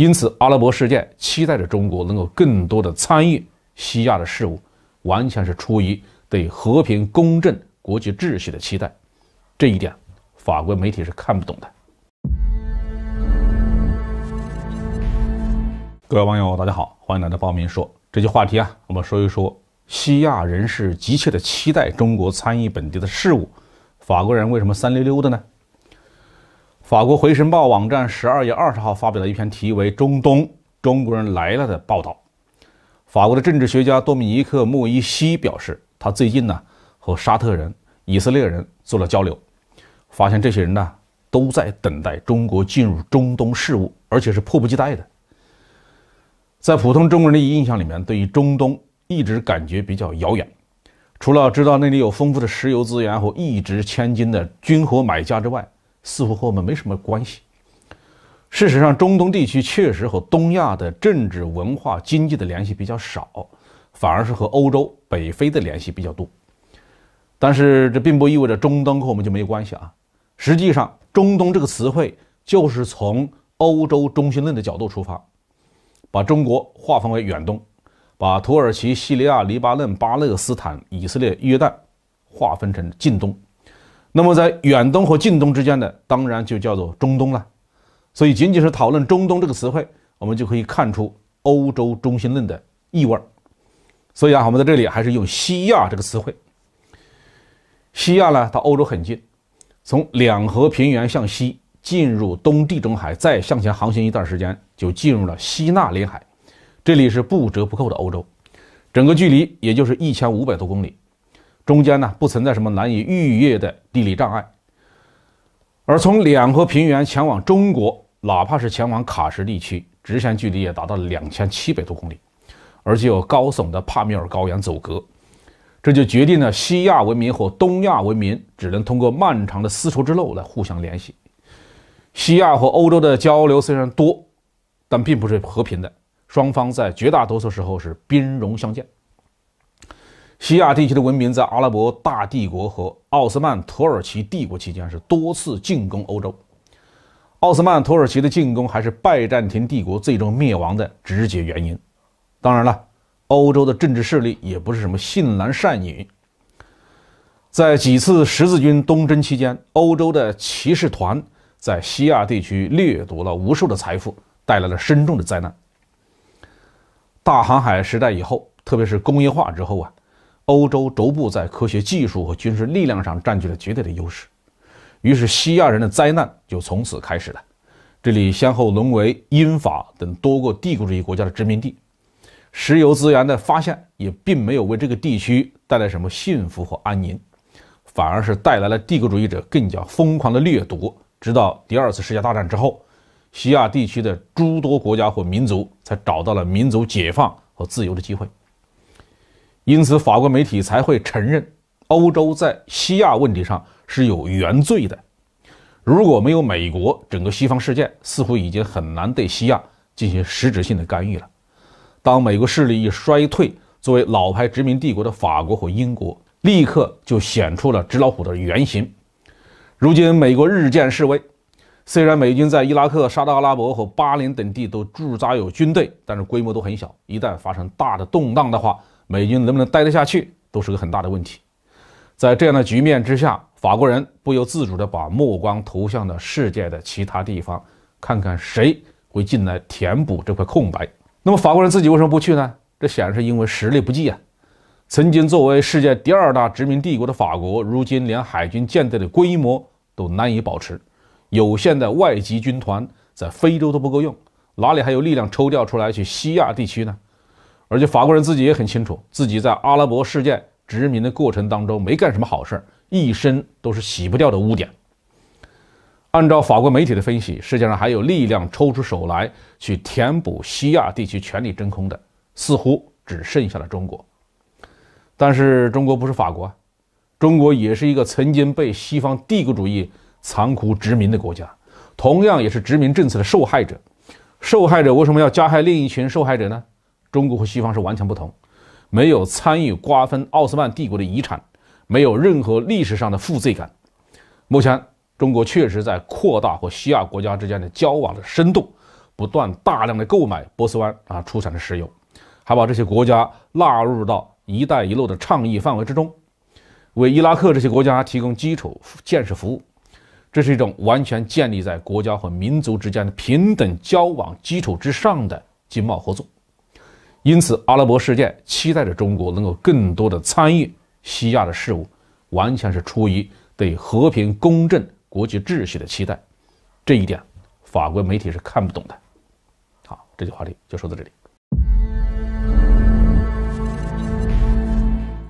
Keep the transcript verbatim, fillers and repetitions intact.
因此，阿拉伯世界期待着中国能够更多的参与西亚的事务，完全是出于对和平、公正、国际秩序的期待。这一点，法国媒体是看不懂的。各位网友，大家好，欢迎来到报名说。这期话题啊，我们说一说西亚人是急切的期待中国参与本地的事务，法国人为什么三溜溜的呢？法国《回神报》网站十二月二十号发表了一篇题为《中东中国人来了》的报道。法国的政治学家多米尼克·莫伊西表示，他最近呢和沙特人、以色列人做了交流，发现这些人呢都在等待中国进入中东事务，而且是迫不及待的。在普通中国人的印象里面，对于中东一直感觉比较遥远，除了知道那里有丰富的石油资源和一掷千金的军火买家之外，似乎和我们没什么关系。事实上，中东地区确实和东亚的政治、文化、经济的联系比较少，反而是和欧洲、北非的联系比较多。但是这并不意味着中东和我们就没有关系啊。实际上，中东这个词汇就是从欧洲中心论的角度出发，把中国划分为远东，把土耳其、叙利亚、黎巴嫩、巴勒斯坦、以色列、约旦划分成近东。那么在远东和近东之间的，当然就叫做中东了。所以仅仅是讨论中东这个词汇，我们就可以看出欧洲中心论的意味。所以啊，我们在这里还是用西亚这个词汇。西亚呢，它欧洲很近，从两河平原向西进入东地中海，再向前航行一段时间，就进入了西纳联海。这里是不折不扣的欧洲，整个距离也就是一千五百多公里。中间呢不存在什么难以逾越的地理障碍，而从两河平原前往中国，哪怕是前往喀什地区，直线距离也达到了两千七百多公里，而且有高耸的帕米尔高原阻隔，这就决定了西亚文明和东亚文明只能通过漫长的丝绸之路来互相联系。西亚和欧洲的交流虽然多，但并不是和平的，双方在绝大多数时候是兵戎相见。西亚地区的文明在阿拉伯大帝国和奥斯曼土耳其帝国期间是多次进攻欧洲，奥斯曼土耳其的进攻还是拜占庭帝国最终灭亡的直接原因。当然了，欧洲的政治势力也不是什么信男善女，在几次十字军东征期间，欧洲的骑士团在西亚地区掠夺了无数的财富，带来了深重的灾难。大航海时代以后，特别是工业化之后啊，欧洲逐步在科学技术和军事力量上占据了绝对的优势，于是西亚人的灾难就从此开始了。这里先后沦为英法等多个帝国主义国家的殖民地，石油资源的发现也并没有为这个地区带来什么幸福和安宁，反而是带来了帝国主义者更加疯狂的掠夺。直到第二次世界大战之后，西亚地区的诸多国家和民族才找到了民族解放和自由的机会。因此，法国媒体才会承认欧洲在西亚问题上是有原罪的。如果没有美国，整个西方世界似乎已经很难对西亚进行实质性的干预了。当美国势力一衰退，作为老牌殖民帝国的法国和英国立刻就显出了纸老虎的原形。如今美国日渐式微，虽然美军在伊拉克、沙特阿拉伯和巴林等地都驻扎有军队，但是规模都很小，一旦发生大的动荡的话，美军能不能待得下去都是个很大的问题。在这样的局面之下，法国人不由自主地把目光投向了世界的其他地方，看看谁会进来填补这块空白。那么法国人自己为什么不去呢？这显然是因为实力不济啊。曾经作为世界第二大殖民帝国的法国，如今连海军舰队的规模都难以保持，有限的外籍军团在非洲都不够用，哪里还有力量抽调出来去西亚地区呢？而且法国人自己也很清楚，自己在阿拉伯世界殖民的过程当中没干什么好事，一身都是洗不掉的污点。按照法国媒体的分析，世界上还有力量抽出手来去填补西亚地区权力真空的，似乎只剩下了中国。但是中国不是法国，中国也是一个曾经被西方帝国主义残酷殖民的国家，同样也是殖民政策的受害者。受害者为什么要加害另一群受害者呢？中国和西方是完全不同，没有参与瓜分奥斯曼帝国的遗产，没有任何历史上的负罪感。目前，中国确实在扩大和西亚国家之间的交往的深度，不断大量的购买波斯湾啊出产的石油，还把这些国家纳入到“一带一路”的倡议范围之中，为伊拉克这些国家提供基础建设服务。这是一种完全建立在国家和民族之间的平等交往基础之上的经贸合作。因此，阿拉伯世界期待着中国能够更多的参与西亚的事务，完全是出于对和平公正国际秩序的期待。这一点，法国媒体是看不懂的。好，这期话题就说到这里。